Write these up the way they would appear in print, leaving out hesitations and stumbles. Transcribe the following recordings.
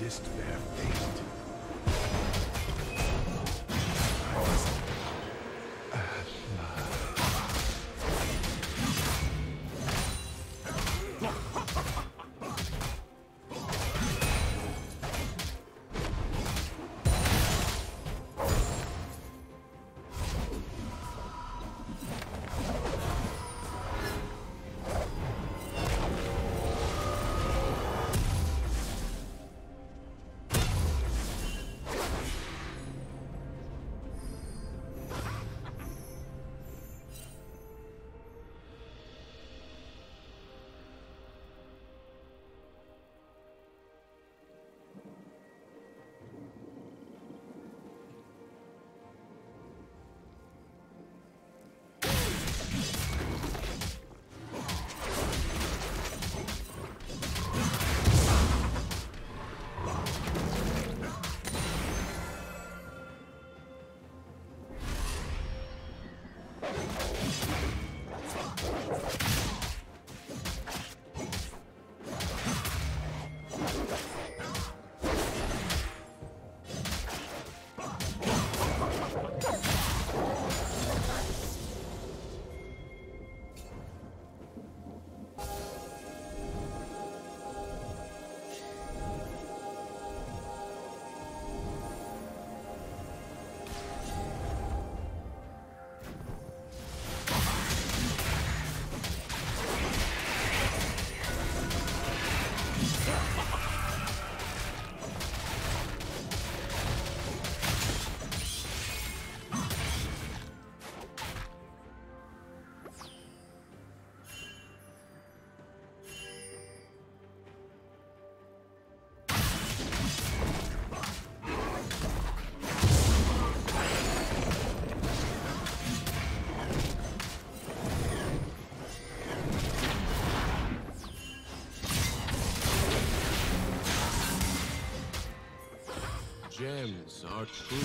resist their fate. Gems are true.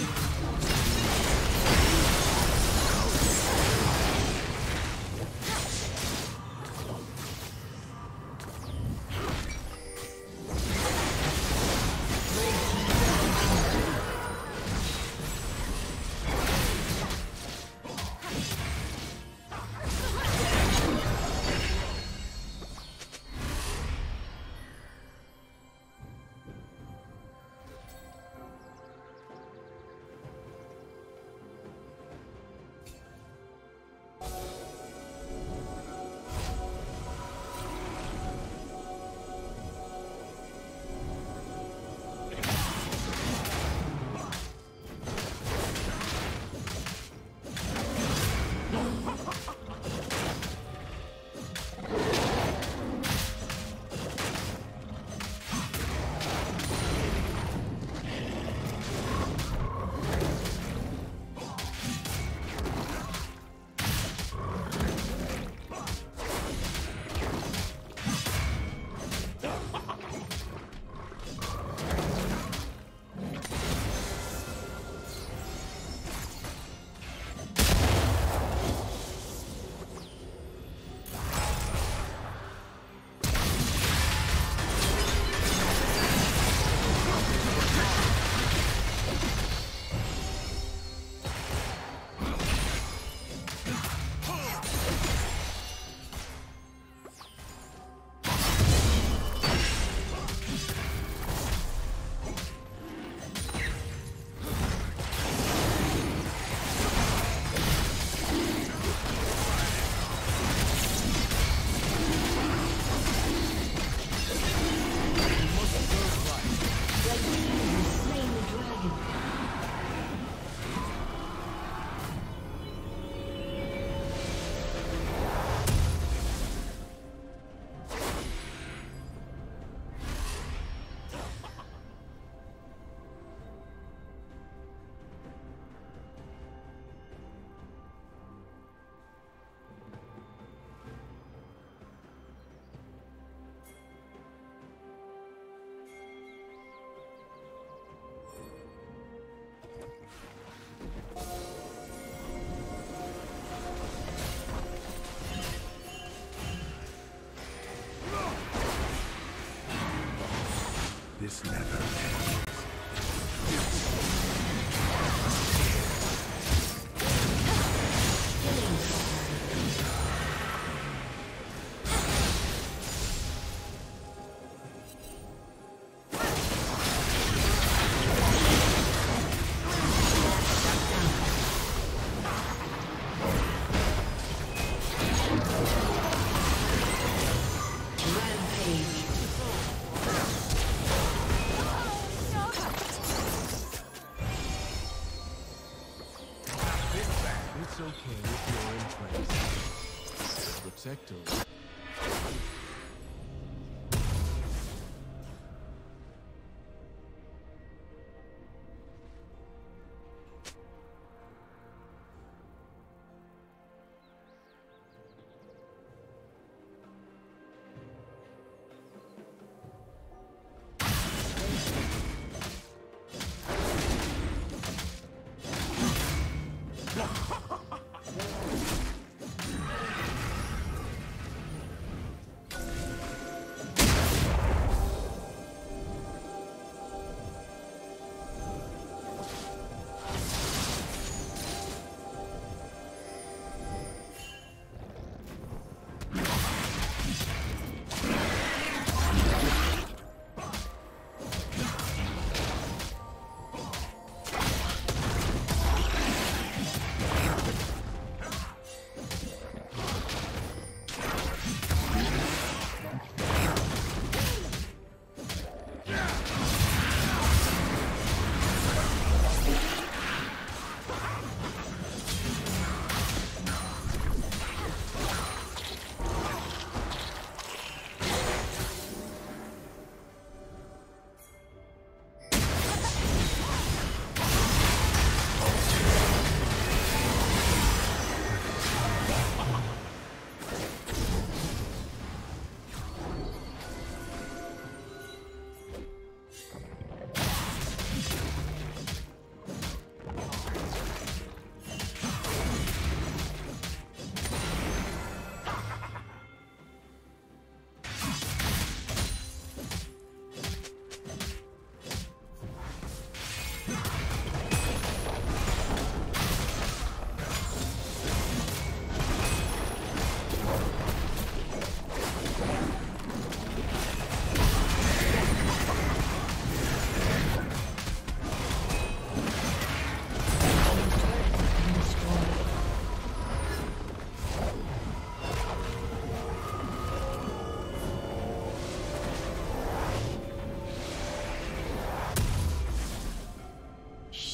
This never ends.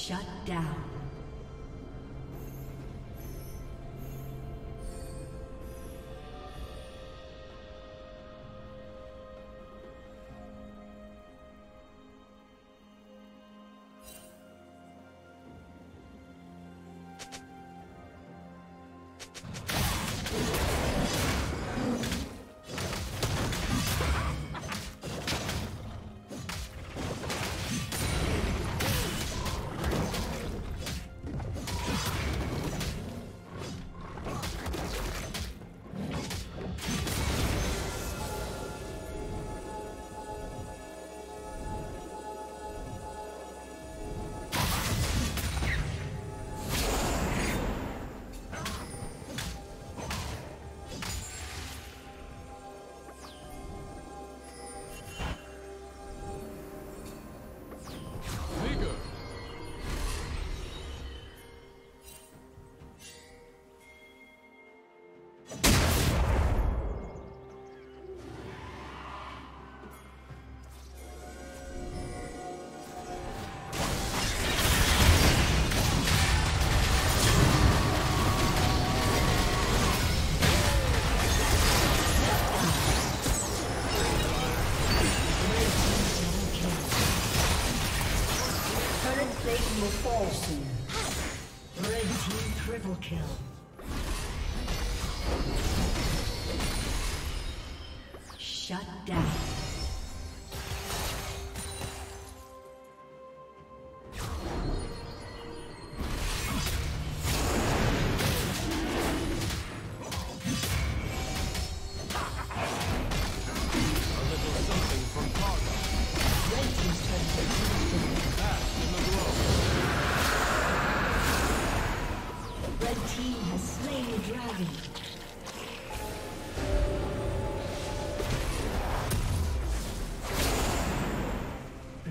Shut down. Triple kill. Shut down. A little something from Cargo.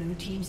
Blue team's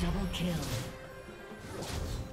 Double kill.